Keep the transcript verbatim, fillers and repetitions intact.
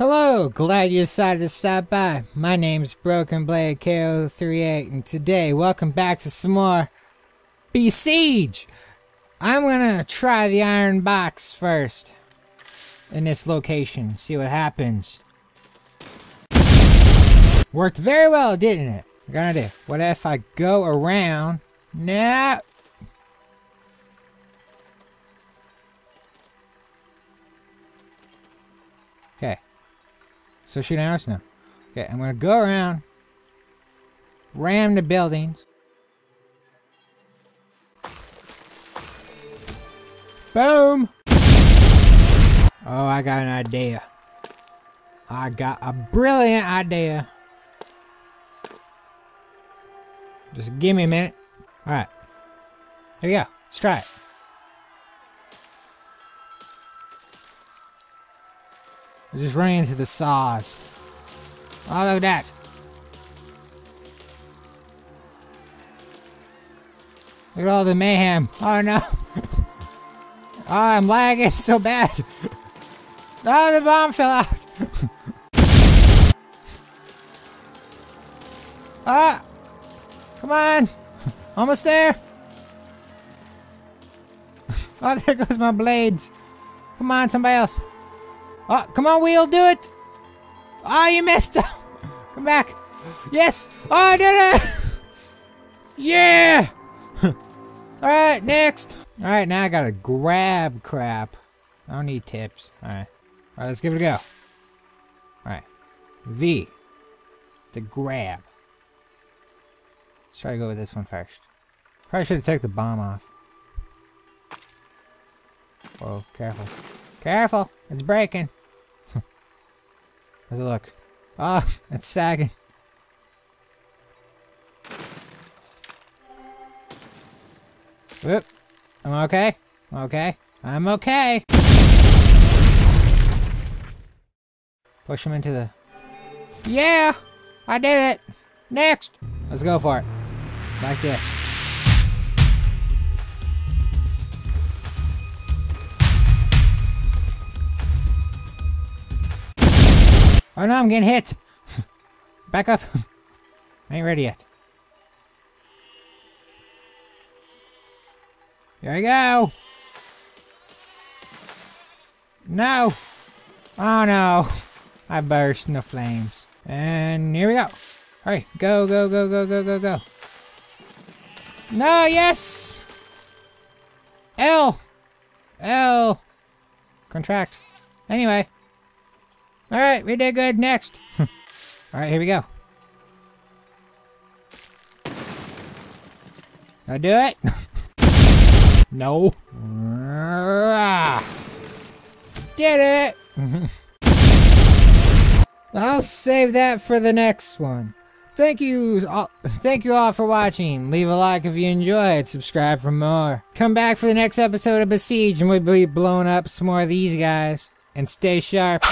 Hello, glad you decided to stop by. My name's Broken Blade K O thirty-eight, and today, welcome back to some more Besiege! I'm gonna try the iron box first in this location, see what happens. Worked very well, didn't it? What gonna do? What if I go around? No! Okay. So shoot arrows now. Okay, I'm gonna go around, ram the buildings. Boom! Oh, I got an idea. I got a brilliant idea. Just give me a minute. Alright. Here we go. Let's try it. I just ran into the saws. Oh, look at that. Look at all the mayhem. Oh, no. Oh, I'm lagging so bad. Oh, the bomb fell out. Ah. Come on. Almost there. Oh, there goes my blades. Come on, somebody else. Oh, come on, wheel, do it! Oh, you messed up! Come back! Yes! Oh, I did it! Yeah! Alright, next! Alright, now I gotta grab crap. I don't need tips. Alright. Alright, let's give it a go. Alright. V. The grab. Let's try to go with this one first. Probably should've taken the bomb off. Whoa, careful. Careful! It's breaking! How's it look? Ah, oh, it's sagging. Whoop. I'm okay. I'm okay. I'm okay. Push him into the. Yeah! I did it! Next! Let's go for it. Like this. Oh no, I'm getting hit! Back up! I ain't ready yet. Here I go! No! Oh no! I burst into flames. And here we go! Alright, go, go, go, go, go, go, go! No, yes! L! L! Contract. Anyway. Alright, we did good. Next! Alright, here we go. I'll do it! No. Did it! I'll save that for the next one. Thank you all, thank you all for watching. Leave a like if you enjoyed. Subscribe for more. Come back for the next episode of Besiege and we'll be blowing up some more of these guys. And stay sharp.